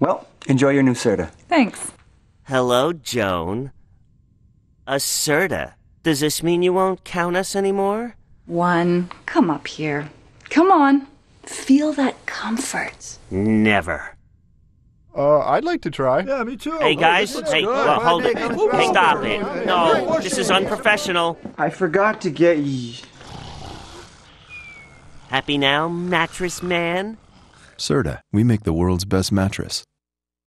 Well, enjoy your new Serta. Thanks. Hello, Joan. A Serta. Does this mean you won't count us anymore? One, come up here. Come on. Feel that comfort. Never. I'd like to try. Yeah, me too. Hey, guys. Hey, hold it. Hey, stop it. No, this is unprofessional. I forgot to get ye. Happy now, mattress man? Serta, we make the world's best mattress.